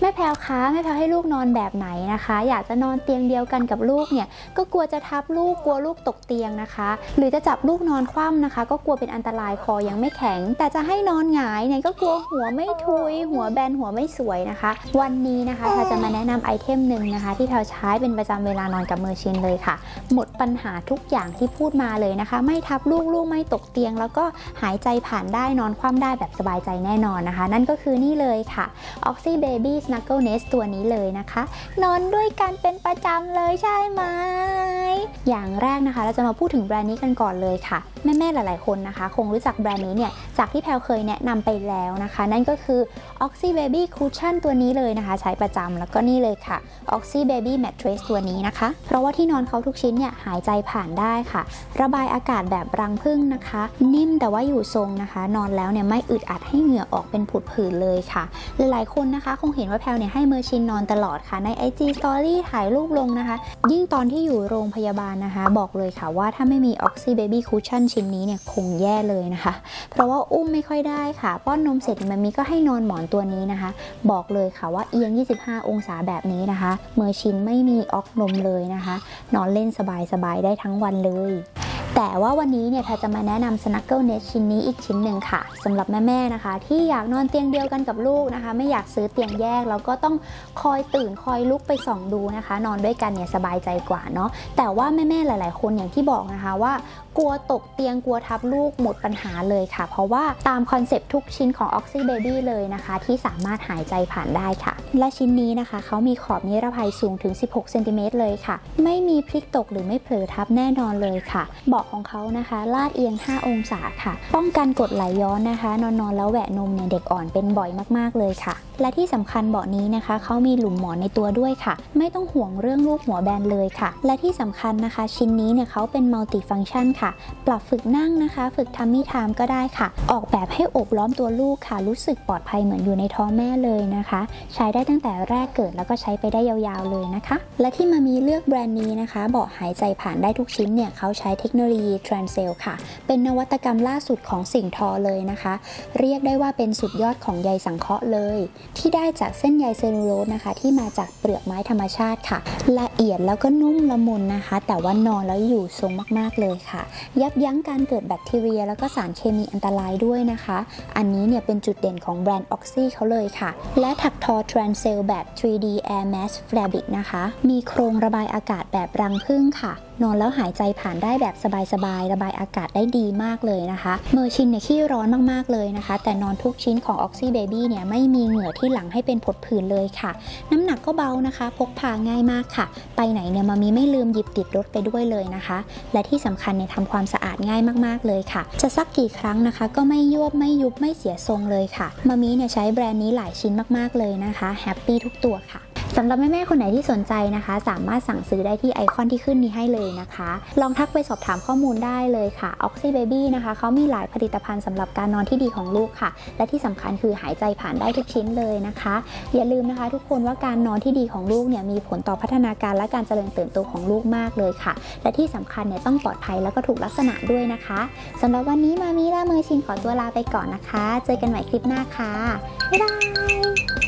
แม่แพรวคะแม่แพรวให้ลูกนอนแบบไหนนะคะอยากจะนอนเตียงเดียวกันกับลูกเนี่ยก็กลัวจะทับลูกกลัวลูกตกเตียงนะคะหรือจะจับลูกนอนคว่ำนะคะก็กลัวเป็นอันตรายคอยังไม่แข็งแต่จะให้นอนหงายเนี่ยก็กลัวหัวไม่ทุยหัวแบนหัวไม่สวยนะคะวันนี้นะคะแพรวจะมาแนะนำไอเทมหนึ่งนะคะที่แพรวใช้เป็นประจำเวลานอนกับเมอร์ชินเลยค่ะหมดปัญหาทุกอย่างที่พูดมาเลยนะคะไม่ทับลูกลูกไม่ตกเตียงแล้วก็หายใจผ่านได้นอนคว่ำได้แบบสบายใจแน่นอนนะคะนั่นก็คือนี่เลยค่ะ OXY Baby Snuggle Nest ตัวนี้เลยนะคะนอนด้วยกันเป็นประจำเลยใช่ไหมอย่างแรกนะคะเราจะมาพูดถึงแบรนด์นี้กันก่อนเลยค่ะแม่ๆหลายๆคนนะคะคงรู้จักแบรนด์นี้เนี่ยจากที่แพรวเคยแนะนำไปแล้วนะคะนั่นก็คือ OXY Baby Cushion ตัวนี้เลยนะคะใช้ประจำแล้วก็นี่เลยค่ะ OXY Baby Mattress ตัวนี้นะคะเพราะว่าที่นอนเขาทุกชิ้นเนี่ยหายใจผ่านได้ค่ะระบายอากาศแบบรังผึ้งนะคะนิ่มแต่ว่าอยู่ทรงนะคะนอนแล้วเนี่ยไม่อึดอัดให้เหงื่อออกเป็นผุดผื่นเลยค่ะหลายๆคนนะคะคงเห็นว่าแพรวเนี่ยให้เมอร์ชินนอนตลอดค่ะใน IG Story ถ่ายรูปลงนะคะยิ่งตอนที่อยู่โรงพยาบาลนะคะบอกเลยค่ะว่าถ้าไม่มี OXY Baby Cushion ชิ้นนี้เนี่ยคงแย่เลยนะคะเพราะว่าอุ้มไม่ค่อยได้ค่ะป้อนนมเสร็จมันมีก็ให้นอนหมอนตัวนี้นะคะบอกเลยค่ะว่าเอียง25องศาแบบนี้นะคะเมอร์ชินไม่มีออกนมเลยนะคะนอนเล่นสบายๆได้ทั้งวันเลยแต่ว่าวันนี้เนี่ยแพรจะมาแนะนำ Snuggle Nest ชิ้นนี้อีกชิ้นหนึ่งค่ะสำหรับแม่ๆนะคะที่อยากนอนเตียงเดียวกันกับลูกนะคะไม่อยากซื้อเตียงแยกแล้วก็ต้องคอยตื่นคอยลุกไปส่องดูนะคะนอนด้วยกันเนี่ยสบายใจกว่าเนาะแต่ว่าแม่ๆหลายๆคนอย่างที่บอกนะคะว่ากลัวตกเตียงกลัวทับลูกหมดปัญหาเลยค่ะเพราะว่าตามคอนเซปต์ทุกชิ้นของ OXY Baby เลยนะคะที่สามารถหายใจผ่านได้ค่ะและชิ้นนี้นะคะเขามีขอบนิรภัยสูงถึง16เซนติเมตรเลยค่ะไม่มีพลิกตกหรือไม่เผลอทับแน่นอนเลยค่ะเบาะของเขานะคะลาดเอียง5องศาค่ะป้องกันกดไหลย้อนนะคะนอนแล้วแหวะนมเนี่ยเด็กอ่อนเป็นบ่อยมากๆเลยค่ะและที่สำคัญเบาะนี้นะคะเขามีหลุมหมอนในตัวด้วยค่ะไม่ต้องห่วงเรื่องลูกหัวแบนเลยค่ะและที่สำคัญนะคะชิ้นนี้เนี่ยเขาเป็นมัลติฟังก์ชันค่ะปรับฝึกนั่งนะคะฝึกทัมมี่ไทม์ก็ได้ค่ะออกแบบให้อบล้อมตัวลูกค่ะรู้สึกปลอดภัยเหมือนอยู่ในท้องแม่เลยนะคะใช้ได้ตั้งแต่แรกเกิดแล้วก็ใช้ไปได้ยาวๆเลยนะคะและที่มามีเลือกแบรนด์นี้นะคะเบาะหายใจผ่านได้ทุกชิ้นเนี่ยเขาใช้เทคโนโลยี Transel ค่ะเป็นนวัตกรรมล่าสุดของสิ่งทอเลยนะคะเรียกได้ว่าเป็นสุดยอดของใยสังเคราะห์เลยที่ได้จากเส้นใยเซลลูโลสนะคะที่มาจากเปลือกไม้ธรรมชาติค่ะละเอียดแล้วก็นุ่มละมุนนะคะแต่ว่านอนแล้วอยู่ทรงมากๆเลยค่ะยับยั้งการเกิดแบคทีเรียแล้วก็สารเคมีอันตรายด้วยนะคะอันนี้เนี่ยเป็นจุดเด่นของแบรนด์ OXY เขาเลยค่ะและถักทอ Transel แบบ 3D Air Mesh Fabric นะคะมีโครงระบายอากาศแบบรังผึ้งค่ะนอนแล้วหายใจผ่านได้แบบสบายๆระบายอากาศได้ดีมากเลยนะคะเมอร์ชินเนี่ยขี้ร้อนมากๆเลยนะคะแต่นอนทุกชิ้นของ OXY Baby เนี่ยไม่มีเหงื่อที่หลังให้เป็นผดผื่นเลยค่ะน้ำหนักก็เบานะคะพกพาง่ายมากค่ะไปไหนเนี่ยมามีไม่ลืมหยิบติดรถไปด้วยเลยนะคะและที่สำคัญเนี่ยทำความสะอาดง่ายมากๆเลยค่ะจะซักกี่ครั้งนะคะก็ไม่ยวบไม่ยุบไม่เสียทรงเลยค่ะมามีเนี่ยใช้แบรนด์นี้หลายชิ้นมากๆเลยนะคะแฮปปี้ทุกตัวค่ะสำหรับแม่ๆคนไหนที่สนใจนะคะสามารถสั่งซื้อได้ที่ไอคอนที่ขึ้นนี้ให้เลยนะคะลองทักไปสอบถามข้อมูลได้เลยค่ะ OXY Baby นะคะเขามีหลายผลิตภัณฑ์สำหรับการนอนที่ดีของลูกค่ะและที่สำคัญคือหายใจผ่านได้ทุกชิ้นเลยนะคะอย่าลืมนะคะทุกคนว่าการนอนที่ดีของลูกเนี่ยมีผลต่อพัฒนาการและการเจริญเติบโตของลูกมากเลยค่ะและที่สำคัญเนี่ยต้องปลอดภัยแล้วก็ถูกลักษณะด้วยนะคะสำหรับวันนี้มามีและเมอร์ชินขอตัวลาไปก่อนนะคะเจอกันใหม่คลิปหน้าค่ะบ๊ายบาย